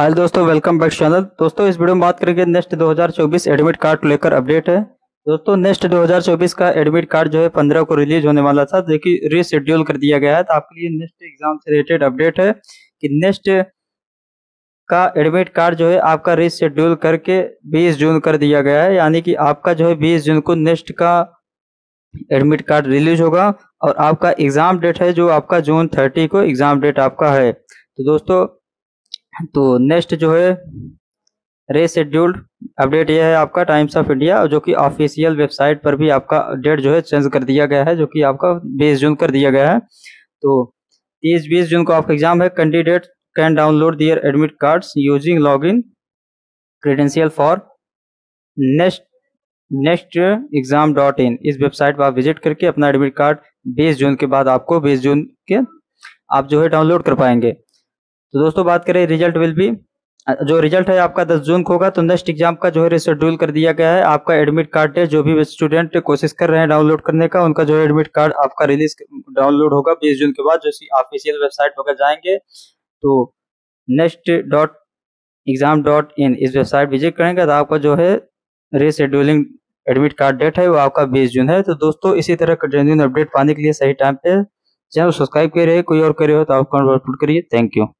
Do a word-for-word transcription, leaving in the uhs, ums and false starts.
हाय दोस्तों, welcome back channel. दोस्तों इस वीडियो में बात करेंगे नेक्स्ट दो हज़ार चौबीस एडमिट कार्ड को लेकर अपडेट है। दोस्तों नेक्स्ट दो हज़ार चौबीस का एडमिट कार्ड जो है पंद्रह को रिलीज होने वाला था, जो कि रीशेड्यूल कर दिया गया है। तो आपके लिए नेक्स्ट एग्जाम से रिलेटेड अपडेट है कि नेक्स्ट का एडमिट कार्ड जो है आपका रीशेड्यूल करके बीस जून कर दिया गया है, यानी कि आपका जो है बीस जून को नेक्स्ट का एडमिट कार्ड रिलीज होगा और आपका एग्जाम डेट है जो आपका जून थर्टी को एग्जाम डेट आपका है। तो दोस्तों तो नेक्स्ट जो है रीशेड्यूल्ड अपडेट यह है आपका टाइम्स ऑफ इंडिया, जो कि ऑफिशियल वेबसाइट पर भी आपका डेट जो है चेंज कर दिया गया है, जो कि आपका बीस जून कर दिया गया है। तो तीस बीस जून को आपका एग्जाम है। Candidate can download their admit cards using login credential for next next exam dot in. इस वेबसाइट पर आप विजिट करके अपना एडमिट कार्ड बीस जून के बाद आपको बीस जून के आप जो है डाउनलोड कर पाएंगे। तो दोस्तों बात करें रिजल्ट विल बी, जो रिजल्ट है आपका दस जून को होगा। तो नेक्स्ट एग्जाम का जो है रिशेड्यूल कर दिया गया है। आपका एडमिट कार्ड है, जो भी स्टूडेंट कोशिश कर रहे हैं डाउनलोड करने का, उनका जो है एडमिट कार्ड आपका रिलीज डाउनलोड होगा बीस जून के बाद, जो कि ऑफिशियल वेबसाइट पर जाएंगे तो next dot exam dot in इस वेबसाइट विजिट करेंगे तो आपका जो है रिशेड्यूलिंग एडमिट कार्ड डेट है वो आपका बीस जून है। तो दोस्तों इसी तरह का जेन्युइन अपडेट पाने के लिए सही टाइम पे चैनल सब्सक्राइब करिए, कोई और करे हो तो आप कमेंट अपलोड करिए। Thank you.